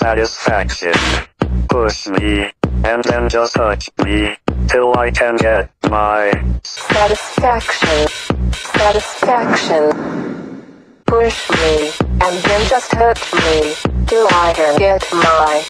satisfaction. Push me, and then just touch me, till I can get my satisfaction. Push me, and then just hurt me, till I can get my